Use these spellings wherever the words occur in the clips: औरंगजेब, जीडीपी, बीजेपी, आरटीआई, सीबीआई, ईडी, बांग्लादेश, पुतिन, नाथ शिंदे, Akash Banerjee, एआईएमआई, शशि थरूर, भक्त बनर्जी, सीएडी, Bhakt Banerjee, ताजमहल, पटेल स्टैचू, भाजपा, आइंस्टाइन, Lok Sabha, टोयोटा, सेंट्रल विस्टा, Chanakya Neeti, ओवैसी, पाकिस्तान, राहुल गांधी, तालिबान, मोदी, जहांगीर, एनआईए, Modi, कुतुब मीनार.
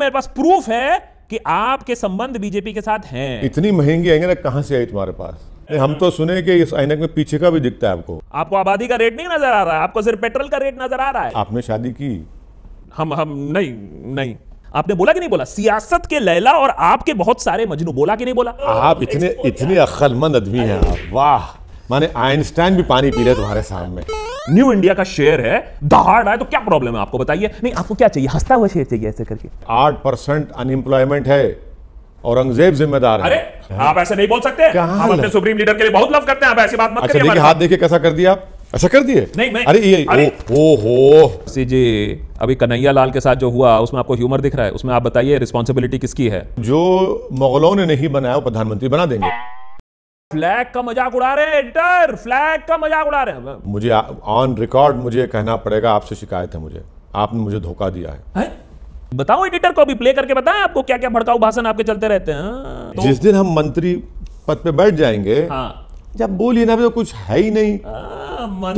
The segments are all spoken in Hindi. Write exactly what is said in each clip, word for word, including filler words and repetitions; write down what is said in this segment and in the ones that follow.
मेरे पास प्रूफ है कि आपके संबंध बीजेपी के साथ हैं। इतनी महंगी आएंगे ना कहां से आई तुम्हारे पास? हम तो सुने कि इस आईने में पीछे का भी दिखता है आपको। आपको आबादी का रेट नहीं नजर आ रहा है, आपको सिर्फ पेट्रोल का रेट नजर आ रहा है। आपने शादी की? हम हम नहीं नहीं। आपने बोला कि नहीं बोला? सियासत के लैला और आपके बहुत सारे मजनू, बोला कि नहीं बोला? आप इतने इतने अक्लमंद आदमी हैं आप, वाह, माने आइंस्टाइन भी पानी पी रहे तुम्हारे सामने। न्यू इंडिया का शेयर है, दहाड़ है, तो क्या प्रॉब्लम है आपको? बताइए, नहीं आपको क्या चाहिए? हंसता हुआ शेयर चाहिए ऐसे करके। आठ परसेंट अनएम्प्लॉयमेंट है, औरंगजेब जिम्मेदार है। अरे आप ऐसे नहीं बोल सकते, हम अपने सुप्रीम लीडर के लिए बहुत लव करते हैं, आप ऐसी बात मत करिए। अच्छा हाथ देखिए कैसा कर दिया, अच्छा कर दिए। नहीं मैं, अरे ये ओ हो सी जी, अभी कन्हैया लाल के साथ जो हुआ उसमें आपको ह्यूमर दिख रहा है, उसमें आप बताइए रिस्पांसिबिलिटी किसकी है? जो मुगलों ने नहीं बनाया वो प्रधानमंत्री बना देंगे। फ्लैग का मजाक उड़ा रहे हैं एडिटर, फ्लैग का मजाक उड़ा रहे हैं। मुझे ऑन रिकॉर्ड मुझे कहना पड़ेगा, आपसे शिकायत है मुझे, आपने मुझे धोखा दिया है। बताओ एडिटर को, अभी प्ले करके बताएं आपको क्या क्या भड़काऊ भाषण आपके चलते रहते हैं। तो जिस दिन हम मंत्री पद पे बैठ जाएंगे, हाँ। जब बोलिए ना तो कुछ है ही नहीं, आ,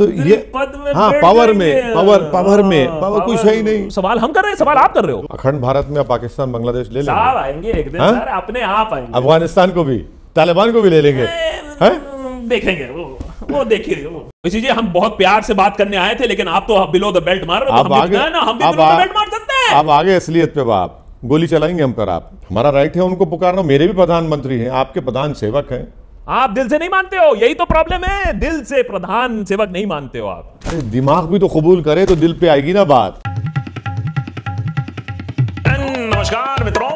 तो ये पद में, हाँ, पावर में, पावर पावर में पावर कुछ है ही नहीं। सवाल हम कर रहे हैं, सवाल आप कर रहे हो। अखंड भारत में पाकिस्तान बांग्लादेश ले लेंगे, अपने आप आएंगे, अफगानिस्तान को भी, तालिबान को भी ले लेंगे, देखेंगे वो देखिए। इसीलिए हम बहुत प्यार से बात करने आए थे, लेकिन आप तो बिलो द बेल्ट मार रहे हो। हम भी बिलो द बेल्ट मार सकते हैं। आप आगे असलियत पे बाप गोली चलाएंगे हम पर, आप, हमारा राइट है उनको पुकारना। मेरे भी प्रधानमंत्री हैं, आपके प्रधान सेवक हैं। आप दिल से नहीं मानते हो, यही तो प्रॉब्लम है, दिल से प्रधान सेवक नहीं मानते हो आप। अरे दिमाग भी तो कबूल करे तो दिल पे आएगी ना बात। नमस्कार मित्रों,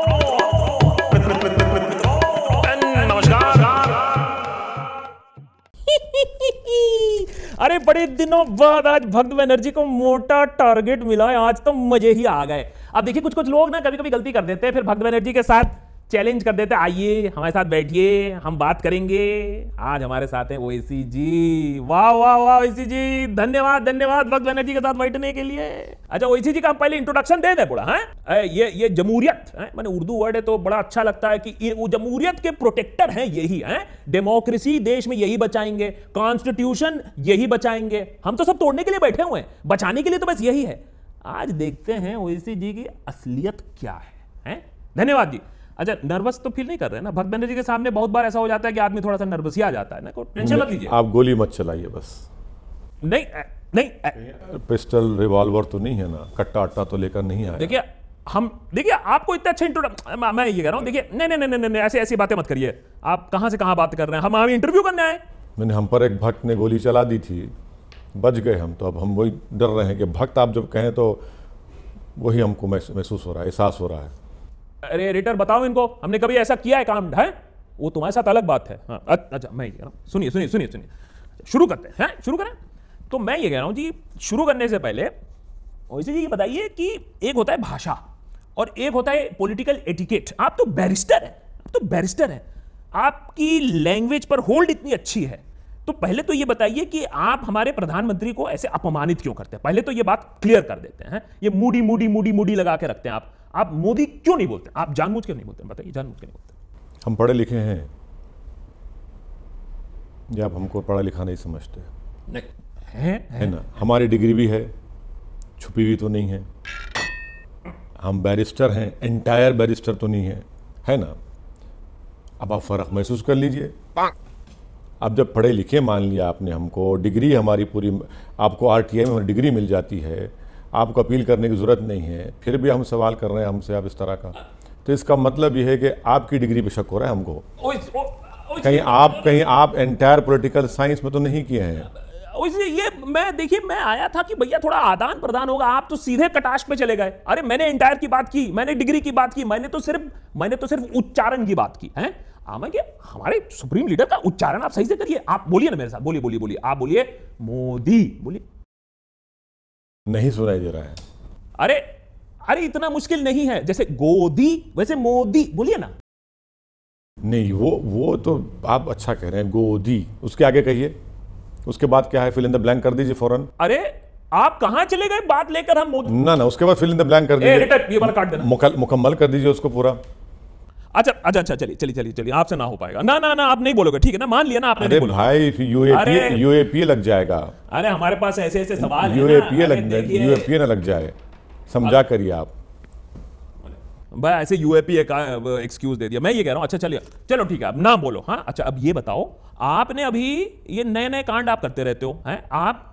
अरे बड़े दिनों बाद आज भक्त बनर्जी को मोटा टारगेट मिला है, आज तो मजे ही आ गए। अब देखिए कुछ कुछ लोग ना कभी कभी गलती कर देते हैं, फिर भक्त बनर्जी के साथ चैलेंज कर देते हैं, आइए हमारे साथ बैठिए हम बात करेंगे। आज हमारे साथ हैं ओवैसी जी, वाह वाह वाह ओवैसी जी, धन्यवाद धन्यवाद भक्त बनर्जी के साथ बैठने के लिए। अच्छा ओवैसी जी का हम पहले इंट्रोडक्शन दे दें पूरा, है ये ये जमहूरियत है, मैंने उर्दू वर्ड है तो बड़ा अच्छा लगता है कि वो जमहूरियत के प्रोटेक्टर हैं, यही हैं डेमोक्रेसी, देश में यही बचाएंगे, कॉन्स्टिट्यूशन यही बचाएंगे। हम तो सब तोड़ने के लिए बैठे हुए हैं, बचाने के लिए तो बस यही है। आज देखते हैं ओवैसी जी की असलियत क्या है। धन्यवाद जी। अच्छा नर्वस तो फील नहीं कर रहे ना? भक्त बनर्जी के सामने बहुत बार ऐसा हो जाता है कि आदमी थोड़ा सा नर्वस ही आ जाता है ना, कोई टेंशन मत लीजिए आप, गोली मत चलाइए बस। नहीं नहीं, पिस्टल रिवॉल्वर तो नहीं है ना, कट्टा अट्टा तो लेकर नहीं आया। देखिए हम, देखिए आपको इतना अच्छा इंट्रोडक्शन, मैं ये कह रहा हूँ, देखिए नहीं नहीं नहीं नहीं ऐसी ऐसी बातें मत करिए, आप कहाँ से कहाँ बात कर रहे हैं, हम हमें इंटरव्यू करने आए। मैंने, हम पर एक भक्त ने गोली चला दी थी, बच गए हम, तो अब हम वही डर रहे हैं कि भक्त आप जब कहें तो वही हमको महसूस हो रहा है, एहसास हो रहा है। अरे एडिटर बताओ इनको, हमने कभी ऐसा किया है काम? है वो तुम्हारे साथ अलग बात है। हाँ, अच्छा मैं ये कह रहा हूँ, सुनिए सुनिए सुनिए सुनिए शुरू करते हैं, हैं शुरू करें। तो मैं ये कह रहा हूँ जी, शुरू करने से पहले ओवैसी जी ये बताइए कि एक होता है भाषा और एक होता है पॉलिटिकल एटिकेट। आप तो बैरिस्टर हैं, आप तो बैरिस्टर हैं, आपकी लैंग्वेज पर होल्ड इतनी अच्छी है, तो पहले तो ये बताइए कि आप हमारे प्रधानमंत्री को ऐसे अपमानित क्यों करते हैं? पहले तो ये बात क्लियर कर देते हैं, ये मूडी मूडी मूडी मूडी लगा के रखते हैं आप। आप मोदी क्यों नहीं बोलते? आप जानबूझ के नहीं बोलते, बताइए जानबूझ के नहीं बोलते। हम पढ़े लिखे हैं या आप हमको पढ़ा लिखा नहीं समझते? नहीं है, है, है ना, हमारी डिग्री भी है, छुपी हुई तो नहीं है, हम बैरिस्टर हैं, एंटायर बैरिस्टर तो नहीं है, है ना। अब आप फर्क महसूस कर लीजिए। अब जब पढ़े लिखे मान लिया आपने हमको, डिग्री हमारी पूरी, आपको आर टी आई में डिग्री मिल जाती है, आपको अपील करने की ज़रूरत नहीं है, फिर भी हम सवाल कर रहे हैं हमसे आप इस तरह का, तो इसका मतलब यह है कि आपकी डिग्री पे शक हो रहा है हमको। ओ, ओ, ओ, ओ, कहीं आप कहीं आप एंटायर पॉलिटिकल साइंस में तो नहीं किए हैं? ये मैं देखिए मैं आया था कि भैया थोड़ा आदान प्रदान होगा, आप तो सीधे कटाश पे चले गए। अरे मैंने एंटायर की बात की, मैंने डिग्री की बात की, मैंने तो सिर्फ मैंने तो सिर्फ उच्चारण की बात की है। हमारे सुप्रीम लीडर का उच्चारण आप सही से करिए, आप बोलिए ना मेरे साथ, बोलिए बोलिए बोलिए, आप बोलिए मोदी, बोलिए। नहीं सुनाई दे रहा है। अरे अरे इतना मुश्किल नहीं है, जैसे गोदी वैसे मोदी, बोलिए ना। नहीं वो वो तो आप अच्छा कह रहे हैं, गोदी, उसके आगे कहिए, उसके बाद क्या है, फिल इन द ब्लैंक कर दीजिए फौरन। अरे आप कहाँ चले गए बात लेकर, हम मोदी ना ना उसके बाद फिल इन द ब्लैंक कर दीजिए, मुकम्मल कर दीजिए उसको पूरा। अच्छा अच्छा अच्छा चलिए चलिए चलिए चलिए, आपसे ना हो पाएगा, ना ना ना आप नहीं बोलोगे, ठीक है ना, मान लिया ना आपने। अरे भाई यूएपीए यूएपीए लग जाएगा, अरे हमारे पास ऐसे ऐसे सवाल है, यूएपीए लग जाए, यूएपीए ना लग जाए, समझा करिए आप। भाई ऐसे यूएपी का एक्सक्यूज दे दिया, मैं ये कह रहा हूँ। अच्छा चलिए चलो ठीक है, अब ना बोलो। हाँ अच्छा, अब ये बताओ, आपने अभी ये नए नए कांड आप करते रहते हो हैं, आप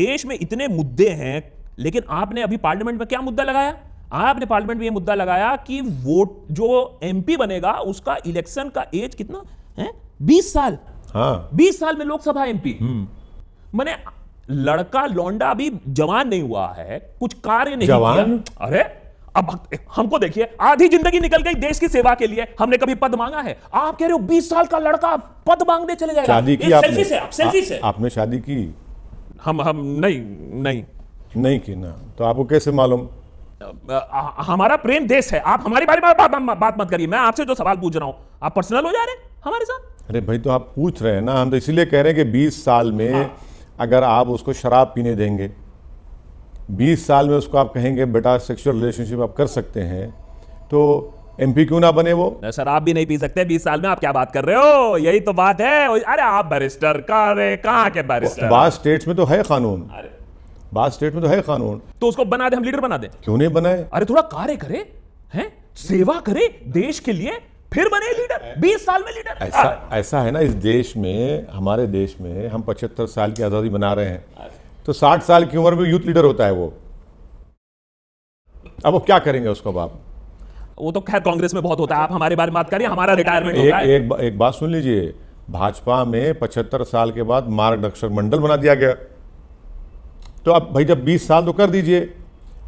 देश में इतने मुद्दे हैं, लेकिन आपने अभी पार्लियामेंट में क्या मुद्दा लगाया? आपने पार्लियामेंट में ये मुद्दा लगाया कि वोट जो एमपी बनेगा उसका इलेक्शन का एज कितना है, बीस साल। हाँ। बीस साल में लोकसभा एमपी, मैंने लड़का लौंडा अभी जवान नहीं हुआ है, कुछ कार्य नहीं किया। अरे अब हमको देखिए, आधी जिंदगी निकल गई देश की सेवा के लिए, हमने कभी पद मांगा है? आप कह रहे हो बीस साल का लड़का पद मांगने चले जाएगा? शादी की आपने, सेल्फी से, आप, सेल्फी आ, से। आपने शादी की? हम हम नहीं नहीं नहीं की ना, तो आपको कैसे मालूम? हमारा प्रेम देश है, आप हमारे बारे में बा, बा, बा, बात मत करिए। मैं आपसे जो सवाल पूछ रहा हूँ आप पर्सनल हो जा रहे हमारे साथ। अरे भाई तो आप पूछ रहे हैं ना, हम तो इसीलिए कह रहे हैं कि बीस साल में अगर आप उसको शराब पीने देंगे, बीस साल में उसको आप कहेंगे बेटा सेक्सुअल रिलेशनशिप आप कर सकते हैं, तो एमपी क्यों ना बने वो? सर आप भी नहीं पी सकते बीस साल में, आप क्या बात कर रहे हो? यही तो बात है। अरे आप बैरिस्टर का, अरे कहाँ के बैरिस्टर? बास स्टेट्स में तो है कानून, बास स्टेट में तो है कानून, तो उसको बना दे, हम लीडर बना दे। क्यों नहीं बनाए? अरे थोड़ा कार्य करे है, सेवा करे देश के लिए, फिर बने लीडर। बीस साल में लीडर ऐसा ऐसा है ना इस देश में, हमारे देश में हम पचहत्तर साल की आजादी मना रहे हैं, तो साठ साल की उम्र में यूथ लीडर होता है वो। अब वो क्या करेंगे उसको बाप? वो तो खैर कांग्रेस में बहुत होता है, आप हमारे बारे में बात करिए, हमारा रिटायरमेंट होता है। एक एक बात सुन लीजिए, भाजपा में पचहत्तर साल के बाद मार्गदर्शक मंडल बना दिया गया, तो अब भाई जब बीस साल तो कर दीजिए।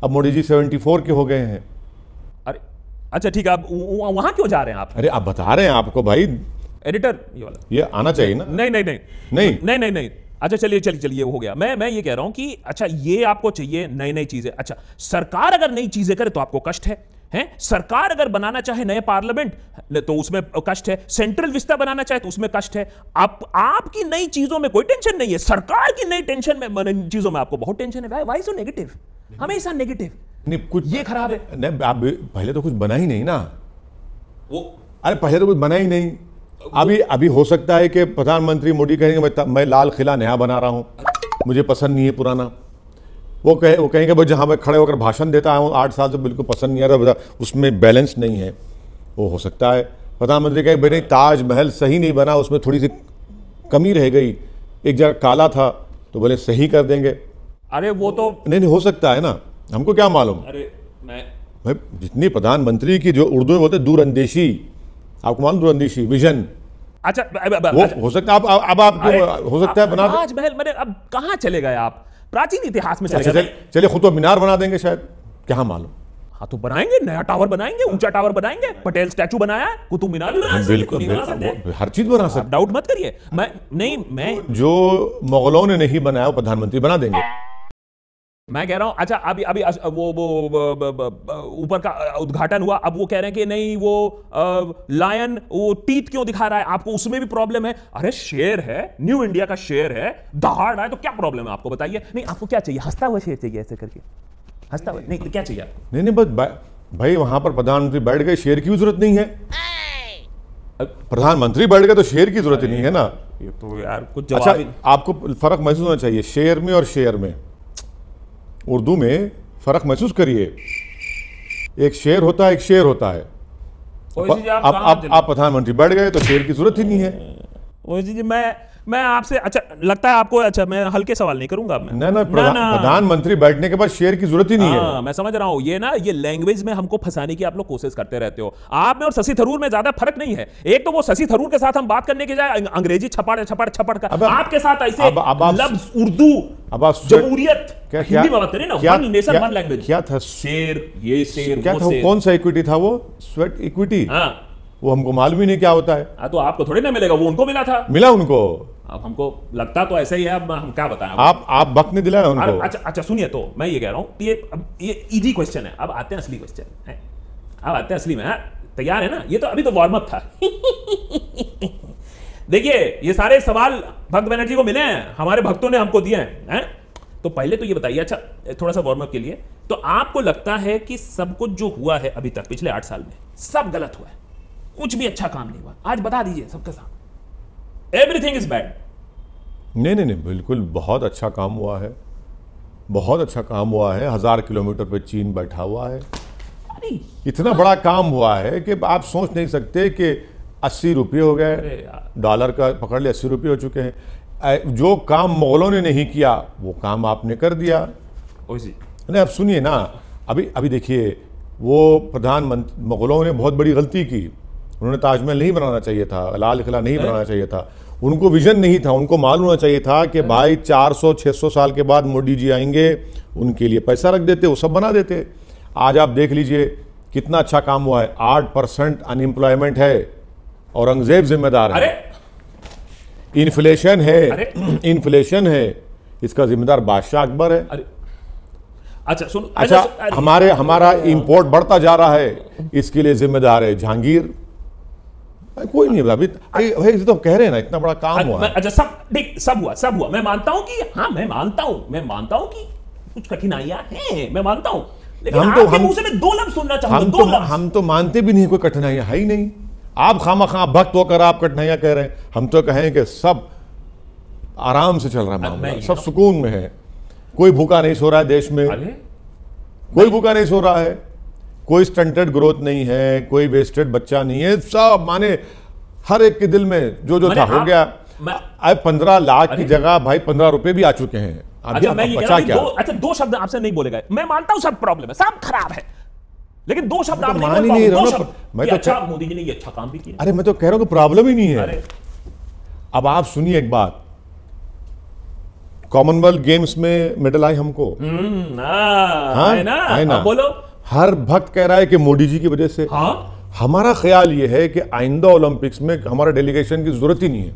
अब मोदी जी सेवेंटी फोर के हो गए हैं। अरे अच्छा ठीक है, आप वहां क्यों जा रहे हैं आप? अरे आप बता रहे हैं आपको भाई एडिटर ये वाला ये आना चाहिए ना। नहीं नहीं नहीं नहीं नहीं नहीं नहीं अच्छा चलिए चलिए चलिए हो गया। मैं मैं ये कह रहा हूं कि अच्छा ये आपको चाहिए नई नई चीजें। अच्छा सरकार अगर नई चीजें करे तो आपको कष्ट है, हैं? सरकार अगर बनाना चाहे नए पार्लियामेंट तो उसमें कष्ट है, सेंट्रल विस्ता बनाना चाहे तो उसमें कष्ट है। आप, आपकी नई चीजों में कोई टेंशन नहीं है, सरकार की नई टेंशन में चीजों में आपको बहुत टेंशन है। वाई सो नेगेटिव, हमेशा नेगेटिव, नहीं कुछ ये खराब है। नहीं आप पहले तो कुछ बना ही नहीं ना वो। अरे पहले तो कुछ बना ही नहीं, अभी अभी हो सकता है कि प्रधानमंत्री मोदी कहेंगे मैं, मैं लाल किला नया बना रहा हूँ, मुझे पसंद नहीं है पुराना। वो कहे वो कहेंगे भाई जहाँ मैं खड़े होकर भाषण देता हूँ आठ साल से बिल्कुल पसंद नहीं आ रहा, उसमें बैलेंस नहीं है। वो हो सकता है प्रधानमंत्री कहेंगे भाई नहीं ताजमहल सही नहीं बना, उसमें थोड़ी सी कमी रह गई, एक जगह काला था तो बोले सही कर देंगे। अरे वो तो नहीं नहीं हो सकता है ना, हमको क्या मालूम। अरे मैं भाई जितनी प्रधानमंत्री की जो उर्दू में बोलते दूरअंदेशी, आपको मालूम दूरअंदेशी विजन। अच्छा वो हो सकता है आप अब आप हो सकता है बना ताजमहल, मैंने अब कहाँ चले गए आप प्राचीन इतिहास में चले गए। चलिए कुतुब मीनार बना देंगे शायद, क्या मालूम। हाँ तो बनाएंगे, नया टावर बनाएंगे, ऊंचा टावर बनाएंगे, पटेल स्टैचू बनाया, कुतुब मीनार बिल्कुल हर चीज बना सकते, डाउट मत करिए। मैं नहीं, मैं जो मुगलों ने नहीं बनाया वो प्रधानमंत्री बना देंगे, मैं कह रहा हूं। अच्छा अभी अभी वो वो ऊपर का उद्घाटन हुआ, अब वो कह रहे हैं कि नहीं वो लायन वो टीथ क्यों दिखा रहा है, आपको उसमें भी प्रॉब्लम है। अरे शेर है, न्यू इंडिया का शेर है, दहाड़ है, तो क्या प्रॉब्लम है आपको? बताइए, नहीं आपको क्या चाहिए? हंसता हुआ शेर चाहिए ऐसे करके, हंसता हुआ नहीं तो क्या चाहिए? नहीं नहीं बस भाई वहां पर प्रधानमंत्री बैठ गए, शेर की जरूरत नहीं है। प्रधानमंत्री बैठ गए तो शेर की जरूरत ही नहीं है ना। ये तो यार कुछ आपको फर्क महसूस होना चाहिए शेर में और शेर में, उर्दू में फ़र्क महसूस करिए, एक शेर होता है एक शेर होता है। आप आप आप प्रधानमंत्री बैठ गए तो शेर की जरूरत ही नहीं है। ओवैसी जी मैं मैं आपसे अच्छा लगता है आपको, अच्छा मैं हल्के सवाल नहीं करूंगा मैं। ना ना प्रधानमंत्री बैठने के बाद शेर की जरूरत ही नहीं है। मैं समझ रहा हूँ, ये ना ये लैंग्वेज में हमको फंसाने की आप लोग कोशिश करते रहते हो। आप में और शशि थरूर में ज्यादा फर्क नहीं है। एक तो वो शशि थरूर के साथ हम बात करने के जाए अंग्रेजी छपाड़ छपाड़ छपाड़ का, आपके साथ ऐसे लफ्ज उर्दू जमहूरियत हिंदी में बात करें ना, वन नेशन वन लैंग्वेज। क्या था शेर, ये शेर क्या था, कौन सा इक्विटी था वो? स्वेट इक्विटी, वो हमको मालूम ही नहीं क्या होता है। आ, तो आपको थोड़ी ना मिलेगा, वो उनको मिला था, मिला उनको। अब हमको लगता तो ऐसा ही है, अब हम क्या बताएं। आप आप वक्त ने दिलाया उनको। अच्छा अच्छा सुनिए, तो मैं ये कह रहा हूँ ये अब ये इजी क्वेश्चन है, अब आते हैं असली क्वेश्चन है, अब आते हैं असली में। तैयार है ना? ये तो अभी तो वार्म अप था। देखिए ये सारे सवाल भक्त बनर्जी को मिले हैं, हमारे भक्तों ने हमको दिए हैं। तो पहले तो ये बताइए, अच्छा थोड़ा सा वार्म अप के लिए, तो आपको लगता है कि सब कुछ जो हुआ है अभी तक पिछले आठ साल में सब गलत हुआ है, कुछ भी अच्छा काम नहीं हुआ, आज बता दीजिए सबके साथ एवरीथिंग इज बैड। नहीं नहीं नहीं बिल्कुल बहुत अच्छा काम हुआ है, बहुत अच्छा काम हुआ है। हजार किलोमीटर पे चीन बैठा हुआ है, नहीं, इतना बड़ा काम हुआ है कि आप सोच नहीं सकते कि अस्सी रुपये हो गए डॉलर का, पकड़ ले अस्सी रुपये हो चुके हैं। जो काम मुगलों ने नहीं किया वो काम आपने कर दिया। ओवैसी नहीं, अब सुनिए ना, अभी अभी देखिए वो प्रधानमंत्री, मुगलों ने बहुत बड़ी गलती की, उन्होंने ताजमहल नहीं बनाना चाहिए था, लाल किला नहीं बनाना चाहिए था, उनको विजन नहीं था, उनको मालूम होना चाहिए था कि भाई चार सौ छह सौ साल के बाद मोदी जी आएंगे, उनके लिए पैसा रख देते, वो सब बना देते। आज आप देख लीजिए कितना अच्छा काम हुआ है, आठ परसेंट अनएम्प्लॉयमेंट है, औरंगजेब जिम्मेदार है, इन्फ्लेशन है, इन्फ्लेशन है, इसका जिम्मेदार बादशाह अकबर है। अरे। अच्छा सुन, अच्छा, अच्छा अरे। हमारे हमारा इंपोर्ट बढ़ता जा रहा है, इसके लिए जिम्मेदार है जहांगीर। कोई नहीं, अभी भाई तो कह रहे हैं ना इतना बड़ा काम हुआ। अच्छा सब देख, सब हुआ सब हुआ मैं मानता हूं कि हाँ, मैं मानता हूं मैं मानता हूं कि कुछ कठिनाइयां हैं, मैं मानता हूं, लेकिन हम तो हम, से दो लफ्ज सुनना चाहूंगा, दो लफ्ज। हम तो मानते भी नहीं कोई कठिनाइयां है ही नहीं। आप खामा खा भक्त होकर आप कठिनाइयां कह रहे हैं। हम तो कहें कि सब आराम से चल रहा है, सब सुकून में है, कोई भूखा नहीं सो रहा है देश में, कोई भूखा नहीं सो रहा है, कोई स्टंटेड ग्रोथ नहीं है, कोई वेस्टेड बच्चा नहीं है, सब माने हर एक के दिल में जो जो था हो गया। अब पंद्रह लाख की जगह भाई पंद्रह रुपए भी आ चुके हैं। अच्छा, मैं ये क्या? दो, अच्छा दो शब्द आपसे नहीं बोले गए, मैं मानता हूं सब प्रॉब्लम है, सब खराब है, लेकिन दो शब्द आप मान ही नहीं रहा। मैं तो अच्छा, मोदी जी ने ये अच्छा काम भी किया। अरे मैं तो कह रहा हूं प्रॉब्लम ही नहीं है। अब आप सुनिए एक बात, कॉमनवेल्थ गेम्स में मेडल आए हमको, है ना, बोलो, हर भक्त कह रहा है कि मोदी जी की वजह से। हाँ? हमारा ख्याल ये है कि आइंदा ओलंपिक्स में हमारा डेलीगेशन की जरूरत ही नहीं है,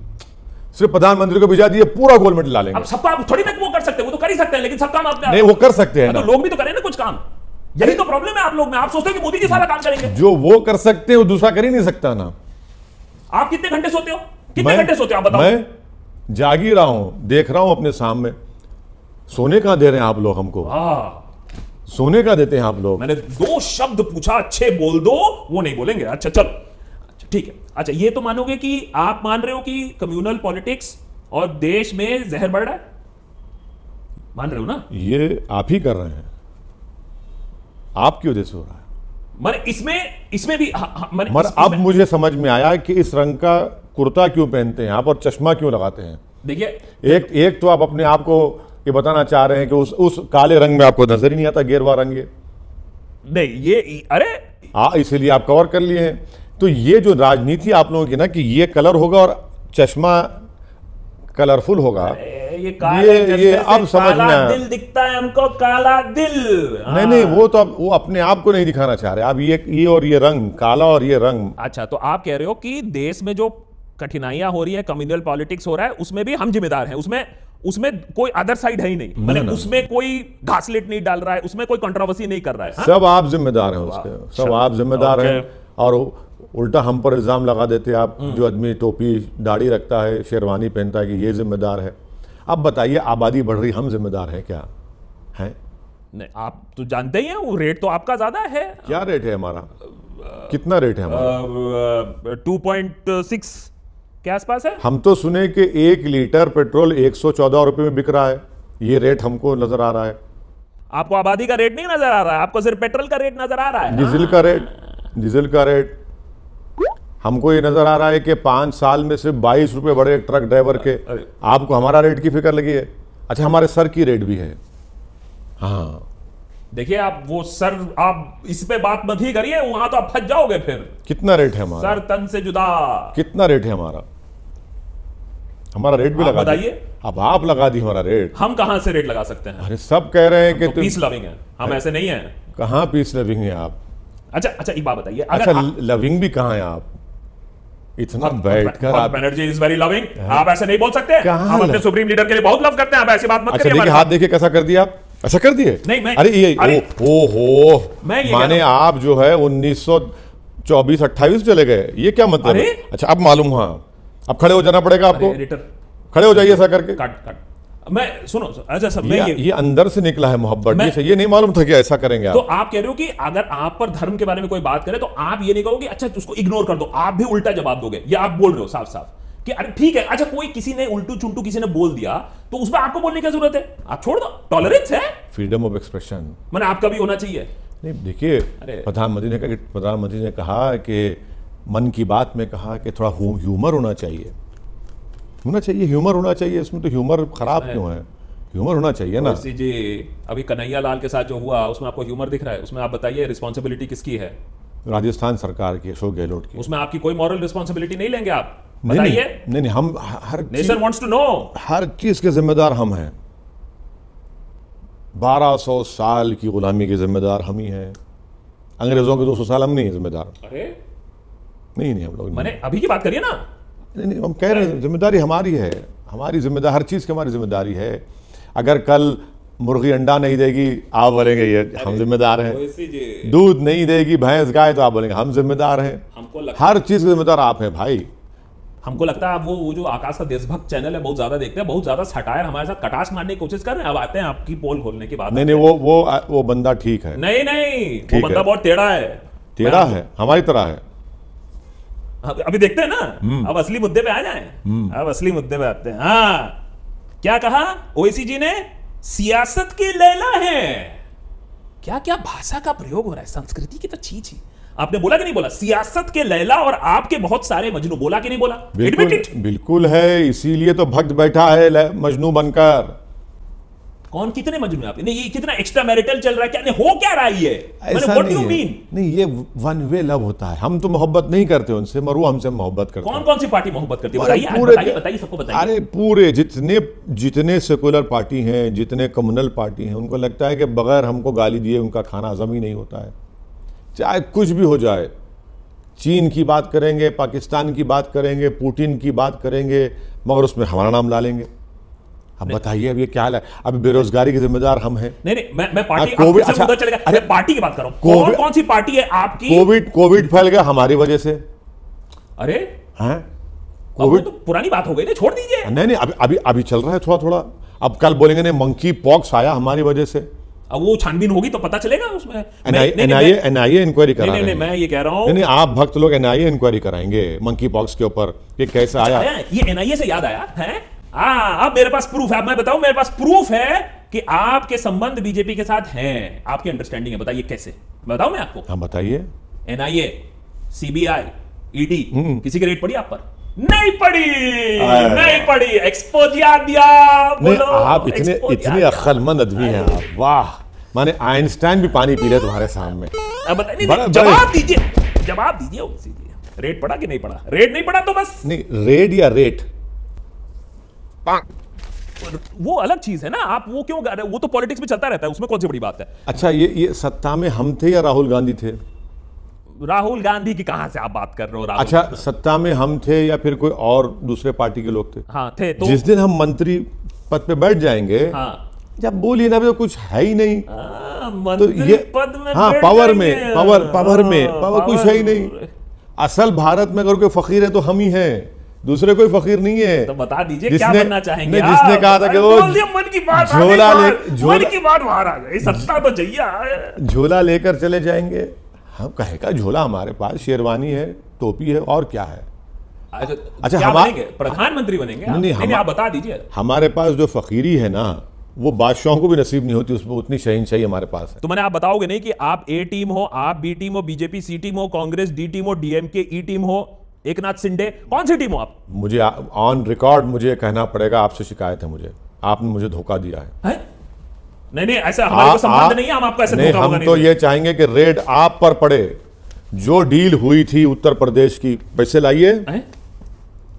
सिर्फ प्रधानमंत्री को भिजा दिए, पूरा गोल्ड मेडल ला लेंगे। अब सबका थोड़ी ना वो कर सकते हैं, वो तो कर ही सकते हैं, लेकिन सब काम आपने नहीं वो कर सकते हैं, तो लोग भी तो करें ना कुछ काम। यही तो प्रॉब्लम है आप लोग में, आप सोचते हैं कि मोदी जी सारा काम करेंगे, जो वो कर सकते हैं वो दूसरा कर ही नहीं सकता ना। आप कितने घंटे सोते हो, कितने घंटे सोते हो आप बताओ? मैं जागी रहा हूं, देख रहा हूं अपने सामने, सोने कहां दे रहे हैं आप लोग हमको, सोने का देते हैं आप लोग। मैंने दो शब्द पूछा, अच्छे बोल दो, वो नहीं बोलेंगे। अच्छा चलो, अच्छा ठीक है। अच्छा ये तो मानोगे कि आप मान रहे हो कि कम्युनल पॉलिटिक्स और देश में जहर बढ़ रहा है, मान रहे हो ना? ये आप ही कर रहे हैं, आपकी वजह से हो रहा है। मैंने इसमें इसमें भी मैंने अब मुझे समझ में आया कि इस रंग का कुर्ता क्यों पहनते हैं आप और चश्मा क्यों लगाते हैं। देखिए एक एक तो आप अपने आप को ये बताना चाह रहे हैं कि उस उस काले रंग में आपको नजर ही नहीं आता, गेरवा रंग ये नहीं ये, अरे हाँ, इसीलिए आप कवर कर लिए हैं। तो ये जो राजनीति आप लोगों की ना कि ये कलर होगा और चश्मा कलरफुल होगा, ये काले ये, ये अब समझ में आया, दिल दिखता है हमको, काला दिल। हाँ। नहीं नहीं वो तो आप, वो अपने आप को नहीं दिखाना चाह रहे आप, ये ये और ये रंग काला और ये रंग। अच्छा तो आप कह रहे हो कि देश में जो कठिनाइयां हो रही है, कम्युनल पॉलिटिक्स हो रहा है, उसमें भी हम जिम्मेदार हैं, उसमें उसमें कोई अदर साइड है ही नहीं, मतलब उसमें कोई घासलेट नहीं डाल रहा है, उसमें कोई कंट्रोवर्सी नहीं कर रहा है। हा? सब आप जिम्मेदार हैं उसके, सब आप जिम्मेदार हैं और उल्टा हम पर इल्जाम लगा देते हैं आप, जो आदमी टोपी दाढ़ी रखता है, शेरवानी पहनता है कि ये जिम्मेदार है। अब बताइए आबादी बढ़ रही, हम जिम्मेदार हैं क्या? हैं नहीं, आप तो जानते ही हैं वो रेट तो आपका ज्यादा है। क्या रेट है हमारा, कितना रेट है हमारा? टू पॉइंट सिक्स के आसपास है। हम तो सुने कि एक लीटर पेट्रोल एक सौ चौदह रुपए में बिक रहा है, ये रेट हमको नजर आ रहा है। आपको आबादी का रेट नहीं नजर आ रहा है, आपको सिर्फ पेट्रोल का रेट नजर आ रहा है, डीजल का रेट, डीजल का रेट। हमको ये नजर आ रहा है कि पांच साल में सिर्फ बाईस रुपए बढ़े एक ट्रक ड्राइवर के, आपको हमारा रेट की फिक्र लगी है। अच्छा हमारे सर की रेट भी है। हाँ देखिए आप वो सर, आप इस पे बात मत ही करिए, वहां तो आप फंस जाओगे फिर। कितना रेट है हमारा सर तन से जुदा, कितना रेट है हमारा? हमारा रेट भी लगा बताइए। अब आप लगा दी हमारा रेट, हम कहां से रेट लगा सकते हैं? अरे सब कह रहे हैं कि तो पीस लविंग है हम, ऐसे नहीं है। कहां पीस लविंग है आप? अच्छा अच्छा एक बात बताइए, अच्छा लविंग भी कहां है आप? इतना बैठकर आप, बनर्जी इज वेरी लविंग, आप ऐसे नहीं बोल सकते। हम अपने सुप्रीम लीडर के लिए बहुत लव करते हैं, आप ऐसी बात मत करिए। हाथ देखिए कैसा कर दिया आप, अच्छा कर दिए। नहीं मैं अरे ये अरे, ओ, ओ, ओ, मैं ये माने आप जो है उन्नीस सौ चौबीस अट्ठाईस चले गए, ये क्या मतलब है? अच्छा अब मालूम हुआ, अब खड़े हो जाना पड़ेगा आपको, खड़े हो जाइए ऐसा करके। काट, काट। मैं सुनो अच्छा सब मैं ये, ये अंदर से निकला है मोहब्बत, ये नहीं मालूम था कि ऐसा करेंगे। तो आप कह रहे हो कि अगर आप पर धर्म के बारे में कोई बात करे तो आप ये नहीं कहोगे अच्छा उसको इग्नोर कर दो, आप भी उल्टा जवाब दोगे, ये आप बोल रहे हो साफ साफ कि अरे ठीक है। अच्छा कोई किसी ने उल्टू चुंटू किसी ने बोल दिया तो उसमें आपको बोलने की जरूरत है, आप छोड़ दो, टॉलरेंस है, फ्रीडम ऑफ एक्सप्रेशन, मैंने आपका भी होना चाहिए। नहीं, देखिए प्रधानमंत्री ने कहा कि प्रधानमंत्री ने कहा कि मन की बात में कहा कि थोड़ा ह्यूमर होना चाहिए, होना चाहिए ह्यूमर होना चाहिए, इसमें तो ह्यूमर खराब क्यों है, ह्यूमर होना चाहिए ना। जी अभी कन्हैया लाल के साथ जो हुआ उसमें आपको ह्यूमर दिख रहा है, उसमें आप बताइए रिस्पॉन्सिबिलिटी किसकी है? राजस्थान सरकार की, अशोक गहलोत की। उसमें आपकी कोई मॉरल रिस्पॉन्सिबिलिटी नहीं लेंगे आप? नहीं नहीं, नहीं नहीं हम हर नेशन वांट्स टू नो, हर चीज के जिम्मेदार हम हैं, बारह सौ साल की गुलामी के जिम्मेदार हम ही हैं, अंग्रेजों के दो सौ साल हम नहीं है जिम्मेदार। अरे नहीं नहीं हम लोग मैंने अभी की बात करिए ना। नहीं नहीं हम कह रहे हैं जिम्मेदारी हमारी है, हमारी जिम्मेदारी, हर चीज की हमारी जिम्मेदारी है। अगर कल मुर्गी अंडा नहीं देगी आप बोलेंगे ये हम जिम्मेदार हैं, दूध नहीं देगी भैंस गाय तो आप बोलेंगे हम जिम्मेदार हैं, हर चीज के जिम्मेदार आप हैं भाई। हमको लगता है आप वो वो जो आकाश का देशभक्त चैनल है बहुत ज्यादा देखते हैं, बहुत ज्यादा सटायर हमारे साथ कटाश मारने की कोशिश कर रहे हैं। अब आते हैं आपकी पोल खोलने की बात। नहीं नहीं वो वो वो बंदा ठीक है, नहीं नहीं वो बंदा बहुत टेढ़ा है, टेढ़ा है हमारी तरह है। अभी देखते हैं ना, अब असली मुद्दे पे आ जाए, अब असली मुद्दे पे आते हैं। हाँ क्या कहा ओवैसी जी ने, सियासत की लैला है। क्या क्या भाषा का प्रयोग हो रहा है, संस्कृति की तो चीज ही। आपने बोला कि नहीं बोला सियासत के लैला और आपके बहुत सारे मजनू, बोला कि नहीं बोला? बिल्कुल, बिल्कुल है, इसीलिए तो भक्त बैठा है मजनू बनकर। कौन कितने मजनू है? आपने ये कितना एक्स्ट्रा मैरिटल चल रहा है, क्या हो क्या रहा है ये? ऐसा नहीं, you mean? नहीं ये वन वे लव होता है, हम तो मोहब्बत नहीं करते उनसे मगर वो हमसे मोहब्बत करते हैं। कौन कौन सी पार्टी मोहब्बत करती है बताइए बताइए सबको बताइए। अरे पूरे जितने जितने सेकुलर पार्टी हैं, जितने कम्युनल पार्टी हैं, उनको लगता है कि बगैर हमको गाली दिए उनका खाना हजम ही नहीं होता है, चाहे कुछ भी हो जाए। चीन की बात करेंगे, पाकिस्तान की बात करेंगे, पुतिन की बात करेंगे मगर उसमें हमारा नाम ला लेंगे। अब बताइए अब ये क्या हाल है? अब बेरोजगारी के जिम्मेदार हम हैं। नहीं नहीं मैं मैं पार्टी कोविड अच्छा, अच्छा, पार्टी की बात कर रहा हूं। कौन कौन सी पार्टी है आपकी? कोविड कोविड फैल गया हमारी वजह से। अरे हैं कोविड तो पुरानी बात हो गई ना, छोड़ दीजिए। नहीं नहीं अभी अभी चल रहा है थोड़ा थोड़ा। अब कल बोलेंगे नहीं मंकी पॉक्स आया हमारी वजह से, अब वो छानबीन होगी तो पता चलेगा उसमें। एनआईए इंक्वायरी करा रहे हैं। मैं ये कह रहा हूं नहीं आप भक्त लोग एनआईए इंक्वायरी कराएंगे मंकी पॉक्स के ऊपर, ये कैसे आया? ये एनआईए से याद आया है, अब मेरे पास प्रूफ है, मैं बताऊं मेरे पास प्रूफ है कि आपके संबंध बीजेपी के साथ हैं, आपकी अंडरस्टैंडिंग है। बताइए कैसे, बताऊं मैं आपको? हाँ बताइए। एनआईए, सीबीआई, ईडी किसी की रेड पड़ी आप पर? नहीं पड़ी, नहीं पड़ी। एक्सपोजिया दिया बोलो। आप इतने इतने अक्लमंद आदमी हैं आप, वाह माने आइंस्टाइन भी पानी पी ले तुम्हारे सामने। अब जवाब दीजिए, जवाब दीजिए, रेट पड़ा कि नहीं पड़ा? रेट नहीं पड़ा तो बस नहीं, रेट या रेट वो अलग चीज है ना। आप वो क्यों कर रहे हो, वो तो पॉलिटिक्स में चलता रहता है, उसमें कौन सी बड़ी बात है। अच्छा ये ये सत्ता में हम थे या राहुल गांधी थे? राहुल गांधी की कहां से आप बात कर रहे हो? अच्छा सत्ता में हम थे या फिर कोई और दूसरे पार्टी के लोग थे? हाँ थे। तो जिस दिन हम मंत्री पद पे बैठ जाएंगे, हाँ जब बोलिए ना तो कुछ है ही नहीं, आ, मंत्री तो ये पद में, हाँ पावर में, पावर पावर में पावर कुछ है ही नहीं। असल भारत में अगर कोई फकीर है तो हम ही हैं, दूसरे कोई फकीर नहीं है। तो बता दीजिए क्या बनना चाहेंगे? जिसने कहा था कि वो मन की बात झोला ले की बात बाहर आ गई, सत्ता तो चाहिए, झोला लेकर चले जाएंगे। हम कहेगा झोला हमारे पास, शेरवानी है, टोपी है और क्या है। अच्छा, अच्छा हमारे प्रधानमंत्री बनेंगे? नहीं, नहीं, नहीं आप बता दीजिए। हमारे पास जो फकीरी है ना वो बादशाहों को भी नसीब नहीं होती, उसमें उतनी शहनशाही हमारे पास है। तो मैंने आप बताओगे नहीं कि आप ए टीम हो, आप बी टीम हो, बीजेपी सी टीम हो, कांग्रेस डी टीम हो, डीएमके ई टीम हो, एक नाथ शिंदे, कौन सी टीम हो आप? मुझे ऑन रिकॉर्ड मुझे कहना पड़ेगा आपसे शिकायत है मुझे, आपने मुझे धोखा दिया है। नहीं नहीं ऐसा हमारे को संबंध नहीं है, हम आपको ऐसे धोखा होगा नहीं। हम तो ये चाहेंगे कि रेड आप पर पड़े। जो डील हुई थी उत्तर प्रदेश की, पैसे लाइए,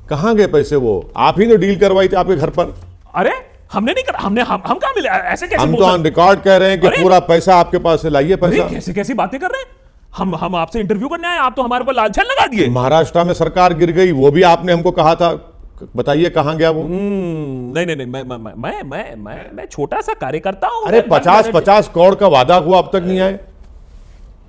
कहाँ गए पैसे? वो आप ही ने डील करवाई थी आपके घर पर। अरे हमने नहीं कर, हमने हम, हम कहाँ मिले ऐसे कैसे? हम तो ऑन रिकॉर्ड कह रहे हैं कि पूरा पैसा आपके पास से लाइए पैसा। कैसे कैसी बातें कर रहे हैं, हम हम आपसे इंटरव्यू करने आए, आप तो हमारे ऊपर लालछन लगा दिए। महाराष्ट्र में सरकार गिर गई, वो भी आपने हमको कहा था, बताइए कहाँ गया वो? नहीं नहीं नहीं मैं मैं मैं मैं मैं, मैं छोटा सा कार्यकर्ता हूँ। अरे पचास पचास करोड़ का वादा हुआ अब तक नहीं आए।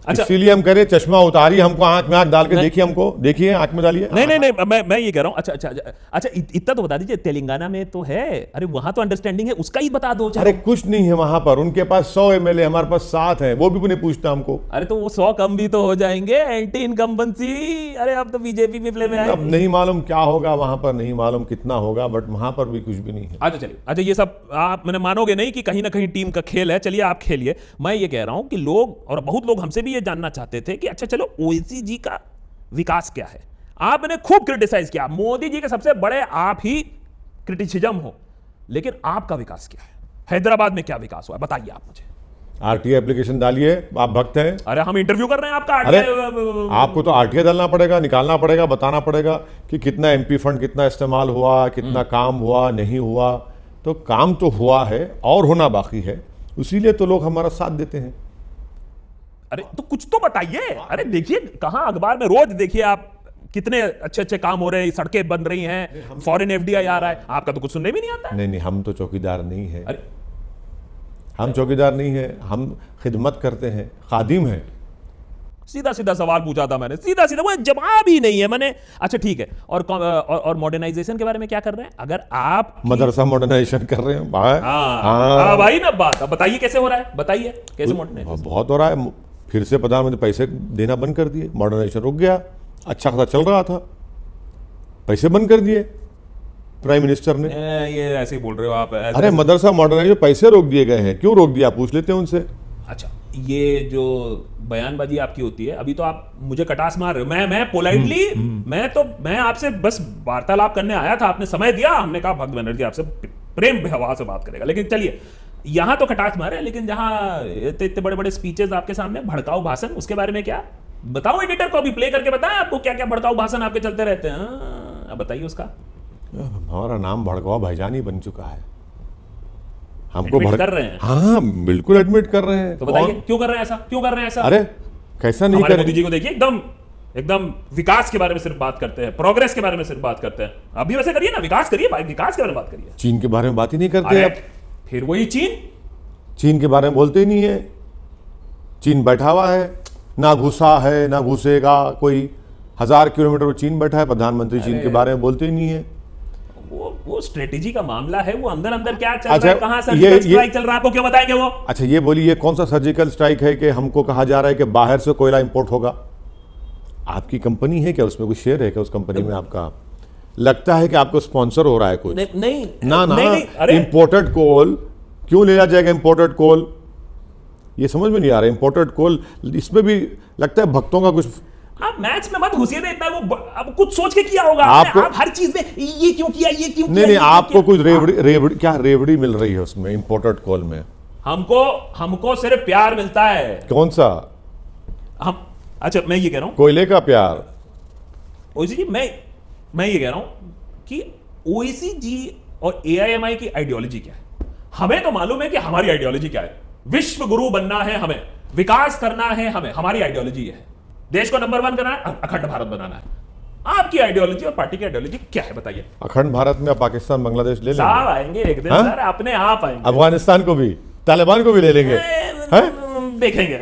अच्छा, इसीलिए हम कह रहे चश्मा उतारी, हमको आंख में आंख डाल के देखिए, हमको देखिए आंख में डालिए। नहीं नहीं नहीं मैं मैं ये कह रहा हूँ। अच्छा अच्छा अच्छा इतना तो बता दीजिए, तेलंगाना में तो है, अरे वहाँ तो अंडरस्टैंडिंग है, उसका ही बता दो। अरे कुछ नहीं है वहाँ पर, उनके पास सौ एम एल ए, हमारे पास सात है, वो भी नहीं पूछता हमको। अरे तो वो सौ कम भी तो हो जाएंगे, एंटी इनकम्बेंसी। अरे अब तो बीजेपी में अब नहीं मालूम क्या होगा वहाँ पर, नहीं मालूम कितना होगा, बट वहाँ पर भी कुछ भी नहीं है। अच्छा चलिए, अच्छा ये सब आप मैंने मानोगे नहीं कि कहीं ना कहीं टीम का खेल है, चलिए आप खेलिए। मैं ये कह रहा हूँ कि लोग और बहुत लोग हमसे ये जानना चाहते थे कि अच्छा चलो ओवैसी जी का विकास क्या है। आपने खूब क्रिटिसाइज किया, मोदी जी के सबसे बड़े आप ही क्रिटिसिज्म हो, लेकिन आपका विकास क्या है, हैदराबाद में क्या विकास हुआ बताइए आप मुझे। आरटीआई एप्लीकेशन डालिए, आप भक्त हैं। अरे हम इंटरव्यू कर रहे हैं आपका। अरे आपको तो आरटीआई डालना पड़ेगा, निकालना पड़ेगा, बताना पड़ेगा कि कितना एमपी फंड कितना इस्तेमाल हुआ, कितना काम हुआ, नहीं हुआ। तो काम तो हुआ है और होना बाकी है, इसीलिए तो लोग हमारा साथ देते हैं। अरे तो कुछ तो बताइए। अरे देखिए कहाँ अखबार में रोज देखिए आप कितने अच्छे अच्छे काम हो रहे हैं, सड़कें बन रही हैं, फॉरेन एफडीआई आ रहा है, आपका तो कुछ सुनने भी नहीं आता। नहीं नहीं हम तो चौकीदार नहीं है। अरे हम चौकीदार नहीं है, हम खिदमत करते हैं, खादिम हैं। सीधा सीधा सवाल पूछा था मैंने, सीधा सीधा, वो जवाब ही नहीं है मैंने। अच्छा ठीक है, और और, और मॉडर्नाइजेशन के बारे में क्या कर रहे हैं? अगर आप मदरसा मॉडर्नाइजेशन कर रहे हैं भाई, हाँ भाई ना बात, बताइए कैसे हो रहा है, बताइए कैसे मॉडर्नाइजेशन बहुत हो रहा है। फिर से प्रधानमंत्री पैसे देना बंद कर दिए, मॉडर्नाइजेशन रुक गया, अच्छा खासा चल रहा था, पैसे बंद कर दिए प्राइम मिनिस्टर ने। ये ऐसे ही बोल रहे हो आप। अरे मदरसा मॉडर्नाइजेशन पैसे रोक दिए गए हैं, क्यों रोक दिया पूछ लेते हैं उनसे। अच्छा ये जो बयानबाजी आपकी होती है, अभी तो आप मुझे कटास मार रहे हो, मैं मैं पोलाइटली मैं तो मैं आपसे बस वार्तालाप करने आया था, आपने समय दिया, हमने कहा भक्त बनर्जी आपसे प्रेम व्यवहार से बात करेगा, लेकिन चलिए यहां तो कटाक्ष मारे, लेकिन जहां इतने बड़े बड़े स्पीचेस आपके सामने, भड़काऊ भाषण, उसके बारे में क्या बताओ? एडिटर को अभी प्ले करके बताएं आपको क्या क्या भड़काऊ भाषण आपके चलते रहते हैं, अब बताइए उसका। हमारा नाम भड़काऊ भाईजान ही बन चुका है, हमको भड़क कर रहे हैं। हाँ बिल्कुल एडमिट कर रहे हैं, तो बताइए क्यों कर रहे हैं ऐसा, क्यों कर रहे हैं ऐसा? अरे कैसा नहीं कर रहे, मोदी जी को देखिए एकदम एकदम विकास के बारे में सिर्फ बात करते हैं, प्रोग्रेस के बारे में सिर्फ बात करते हैं। अभी वैसे करिए ना, विकास करिए, विकास के बारे में बात करिए। चीन के बारे में बात ही नहीं करते, फिर वही चीन चीन के बारे में बोलते ही नहीं है। चीन बैठा हुआ है, ना घुसा है ना घुसेगा, कोई हजार किलोमीटर चीन बैठा है, प्रधानमंत्री चीन के बारे में बोलते ही नहीं है। वो वो स्ट्रेटेजी का मामला है, वो अंदर अंदर क्या चल रहा है, कहां सर्जिकल स्ट्राइक चल रहा है आपको क्यों बताएंगे वो। अच्छा ये बोलिए कौन सा सर्जिकल स्ट्राइक है कि हमको कहा जा रहा है कि बाहर से कोयला इंपोर्ट होगा। आपकी कंपनी है क्या, उसमें कुछ शेयर है क्या उस कंपनी में आपका? लगता है कि आपको स्पॉन्सर हो रहा है कुछ। नहीं, नहीं ना ना, ना इंपोर्टेड कोल क्यों ले जाएगा, इंपोर्टेड कोल ये समझ में नहीं आ रहा है। इंपोर्टेड कोल इसमें भी लगता है भक्तों का कुछ। आप मैच में मत घुसिए ना इतना, वो अब कुछ सोच के किया होगा आपने, आप हर चीज में ये क्यों किया, ये क्यों किया, नहीं नहीं आपको कुछ रेवड़ी रेवड़ी क्या रेवड़ी मिल रही है उसमें इंपोर्टेड कोल में। हमको हमको सिर्फ प्यार मिलता है। कौन सा हम? अच्छा मैं ये कह रहा हूँ कोयले का प्यार। ओवैसी जी मैं मैं ये कह रहा हूं कि ओवैसी जी और एआईएमआई की आइडियोलॉजी क्या है, हमें तो मालूम है कि हमारी आइडियोलॉजी क्या है। विश्व गुरु बनना है हमें, विकास करना है हमें, हमारी आइडियोलॉजी है, देश को नंबर वन करना है, अखंड भारत बनाना है। आपकी आइडियोलॉजी और पार्टी की आइडियोलॉजी क्या है बताइए। अखंड भारत में पाकिस्तान बांग्लादेश ले साहब आएंगे एक दिन सर, अपने आप आएंगे, अफगानिस्तान को भी, तालिबान को भी ले लेंगे, देखेंगे